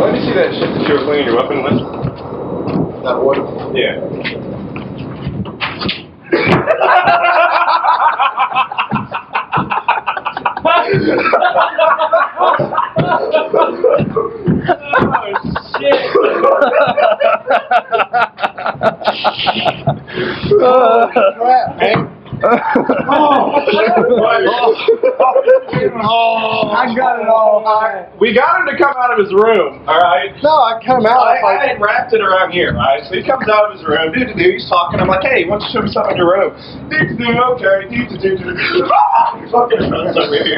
Let me see that shit that you were cleaning your weapon with. That one? Yeah. Oh, shit. Oh, I got it all. We got him to come out of his room, all right? No, I come out. I wrapped it around here, right? So he comes out of his room. He's talking. I'm like, hey, why don't you show me something in your room? Okay. Fucking runs over here.